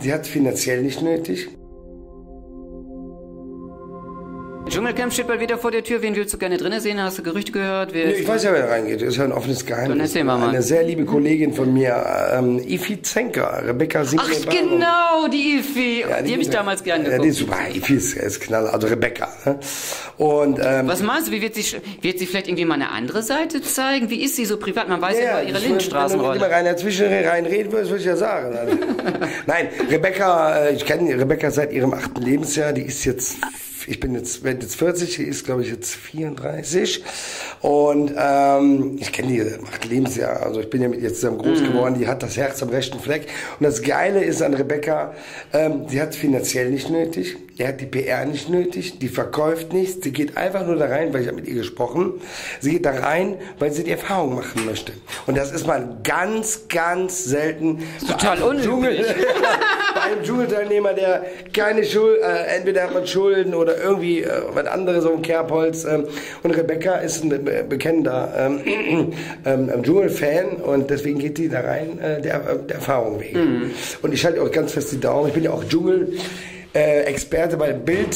Sie hat es finanziell nicht nötig. Dschungelcamp steht bald wieder vor der Tür. Wen willst du gerne drinnen sehen? Hast du Gerüchte gehört? Wer ist ich weiß ja, wer da reingeht. Das ist ja ein offenes Geheimnis. Eine sehr liebe Kollegin von mir, Iffi Zenker, Rebecca Siemoneit-Barum. Ach genau, die Iffi. Ja, die habe ich damals gerne geguckt. Die ist super. Iffi ist Knaller, also Rebecca. Ne? Und, was meinst du, wie wird sie vielleicht irgendwie mal eine andere Seite zeigen? Wie ist sie so privat? Man weiß ja über ihre Lindenstraßenrolle. Wenn du rein dazwischen reinreden würdest, würde ich ja sagen. Also, nein, Rebecca, ich kenne Rebecca seit ihrem 8. Lebensjahr. Die ist jetzt... Ich bin jetzt, werde jetzt 40, die ist glaube ich jetzt 34 und ich kenne die macht Lebensjahr, also ich bin ja mit ihr zusammen groß geworden, die hat das Herz am rechten Fleck und das Geile ist an Rebecca, die hat es finanziell nicht nötig, die hat die PR nicht nötig, die verkauft nichts, die geht einfach nur da rein, weil ich habe mit ihr gesprochen, sie geht da rein, weil sie die Erfahrung machen möchte und das ist mal ganz, ganz selten. Total unüblich. Bei einem Dschungelteilnehmer, der keine Schuld, entweder hat man Schulden oder irgendwie was anderes, so ein Kerbholz. Und Rebecca ist ein bekennender Dschungel-Fan und deswegen geht die da rein der Erfahrung wegen. Und ich halte auch ganz fest die Daumen. Ich bin ja auch Dschungel-Experte bei Bild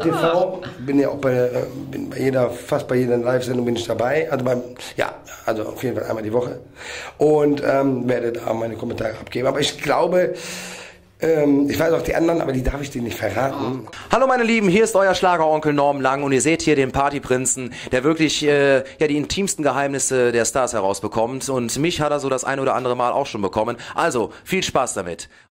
TV. Bin ja auch fast bei jeder Live-Sendung bin ich dabei. Also also auf jeden Fall einmal die Woche. Und werde da meine Kommentare abgeben. Aber ich glaube... Ich weiß auch die anderen, aber die darf ich dir nicht verraten. Hallo meine Lieben, hier ist euer Schlageronkel Norm Lang und ihr seht hier den Partyprinzen, der wirklich die intimsten Geheimnisse der Stars herausbekommt und mich hat er so das ein oder andere Mal auch schon bekommen. Also, viel Spaß damit.